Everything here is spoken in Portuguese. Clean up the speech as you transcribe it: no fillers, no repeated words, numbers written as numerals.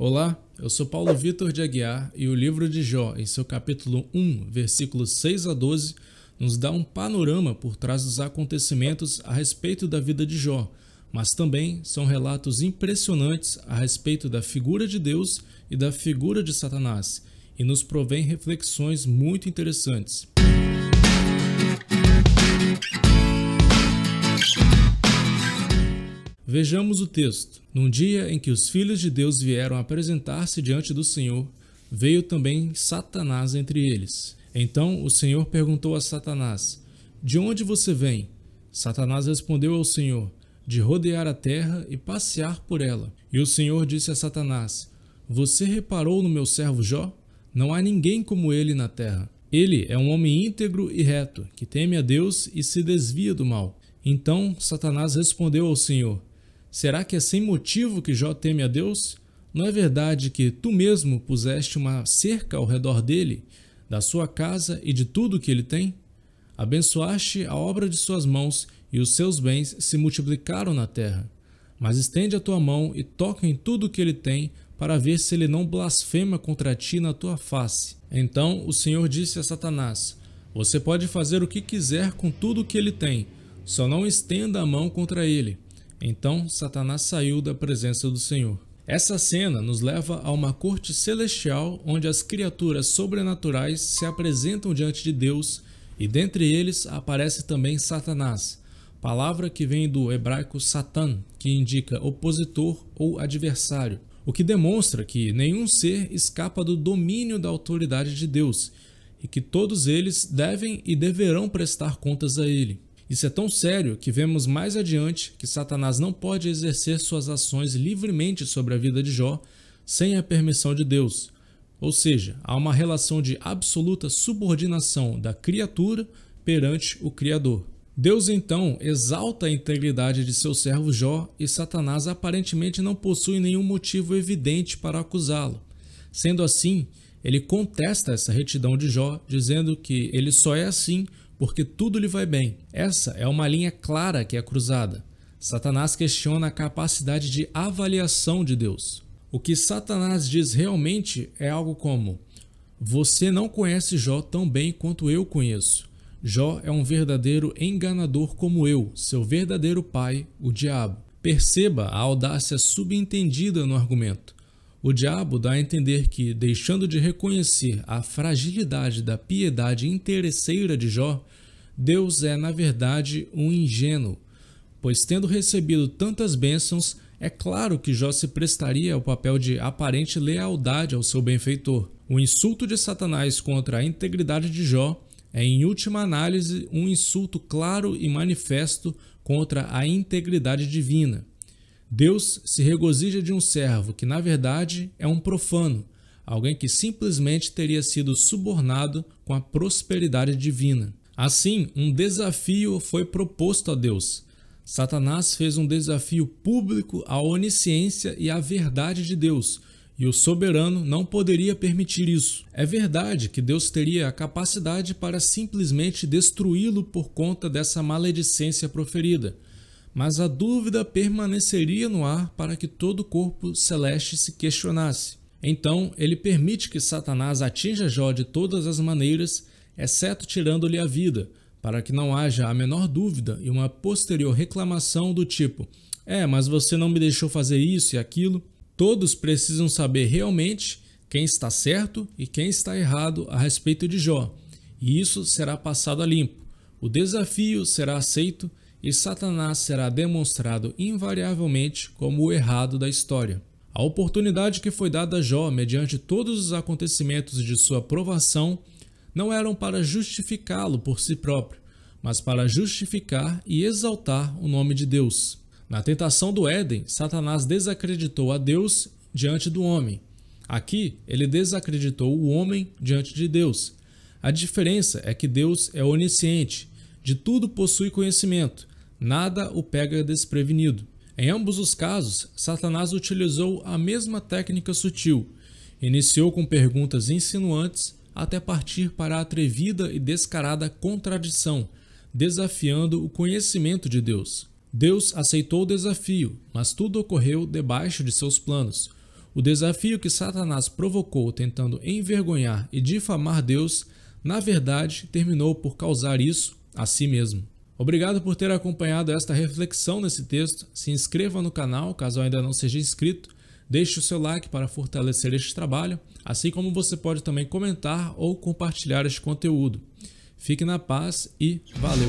Olá, eu sou Paulo Vitor de Aguiar e o livro de Jó, em seu capítulo 1, versículos 6 a 12, nos dá um panorama por trás dos acontecimentos a respeito da vida de Jó, mas também são relatos impressionantes a respeito da figura de Deus e da figura de Satanás, e nos provém reflexões muito interessantes. Vejamos o texto. Num dia em que os filhos de Deus vieram apresentar-se diante do Senhor, veio também Satanás entre eles. Então o Senhor perguntou a Satanás: "De onde você vem?" Satanás respondeu ao Senhor: "De rodear a terra e passear por ela." E o Senhor disse a Satanás: "Você reparou no meu servo Jó? Não há ninguém como ele na terra. Ele é um homem íntegro e reto, que teme a Deus e se desvia do mal." Então Satanás respondeu ao Senhor: "Será que é sem motivo que Jó teme a Deus? Não é verdade que tu mesmo puseste uma cerca ao redor dele, da sua casa e de tudo o que ele tem? Abençoaste a obra de suas mãos e os seus bens se multiplicaram na terra. Mas estende a tua mão e toca em tudo o que ele tem, para ver se ele não blasfema contra ti na tua face." Então o Senhor disse a Satanás: "Você pode fazer o que quiser com tudo o que ele tem, só não estenda a mão contra ele." Então Satanás saiu da presença do Senhor. Essa cena nos leva a uma corte celestial onde as criaturas sobrenaturais se apresentam diante de Deus e dentre eles aparece também Satanás, palavra que vem do hebraico Satan, que indica opositor ou adversário, o que demonstra que nenhum ser escapa do domínio da autoridade de Deus e que todos eles devem e deverão prestar contas a ele. Isso é tão sério que vemos mais adiante que Satanás não pode exercer suas ações livremente sobre a vida de Jó sem a permissão de Deus. Ou seja, há uma relação de absoluta subordinação da criatura perante o Criador. Deus então exalta a integridade de seu servo Jó e Satanás aparentemente não possui nenhum motivo evidente para acusá-lo. Sendo assim, ele contesta essa retidão de Jó, dizendo que ele só é assim porque tudo lhe vai bem. Essa é uma linha clara que é cruzada. Satanás questiona a capacidade de avaliação de Deus. O que Satanás diz realmente é algo como: "Você não conhece Jó tão bem quanto eu conheço. Jó é um verdadeiro enganador como eu, seu verdadeiro pai, o diabo." Perceba a audácia subentendida no argumento. O diabo dá a entender que, deixando de reconhecer a fragilidade da piedade interesseira de Jó, Deus é, na verdade, um ingênuo, pois tendo recebido tantas bênçãos, é claro que Jó se prestaria ao papel de aparente lealdade ao seu benfeitor. O insulto de Satanás contra a integridade de Jó é, em última análise, um insulto claro e manifesto contra a integridade divina. Deus se regozija de um servo que, na verdade, é um profano, alguém que simplesmente teria sido subornado com a prosperidade divina. Assim, um desafio foi proposto a Deus. Satanás fez um desafio público à onisciência e à verdade de Deus, e o soberano não poderia permitir isso. É verdade que Deus teria a capacidade para simplesmente destruí-lo por conta dessa maledicência proferida, mas a dúvida permaneceria no ar para que todo o corpo celeste se questionasse. Então, ele permite que Satanás atinja Jó de todas as maneiras, exceto tirando-lhe a vida, para que não haja a menor dúvida e uma posterior reclamação do tipo: "É, mas você não me deixou fazer isso e aquilo." Todos precisam saber realmente quem está certo e quem está errado a respeito de Jó, e isso será passado a limpo. O desafio será aceito e Satanás será demonstrado invariavelmente como o errado da história. A oportunidade que foi dada a Jó, mediante todos os acontecimentos de sua provação, não eram para justificá-lo por si próprio, mas para justificar e exaltar o nome de Deus. Na tentação do Éden, Satanás desacreditou a Deus diante do homem. Aqui, ele desacreditou o homem diante de Deus. A diferença é que Deus é onisciente, de tudo possui conhecimento, nada o pega desprevenido. Em ambos os casos, Satanás utilizou a mesma técnica sutil. Iniciou com perguntas insinuantes até partir para a atrevida e descarada contradição, desafiando o conhecimento de Deus. Deus aceitou o desafio, mas tudo ocorreu debaixo de seus planos. O desafio que Satanás provocou tentando envergonhar e difamar Deus, na verdade, terminou por causar isso a si mesmo. Obrigado por ter acompanhado esta reflexão nesse texto. Se inscreva no canal, caso ainda não seja inscrito. Deixe o seu like para fortalecer este trabalho, assim como você pode também comentar ou compartilhar este conteúdo. Fique na paz e valeu!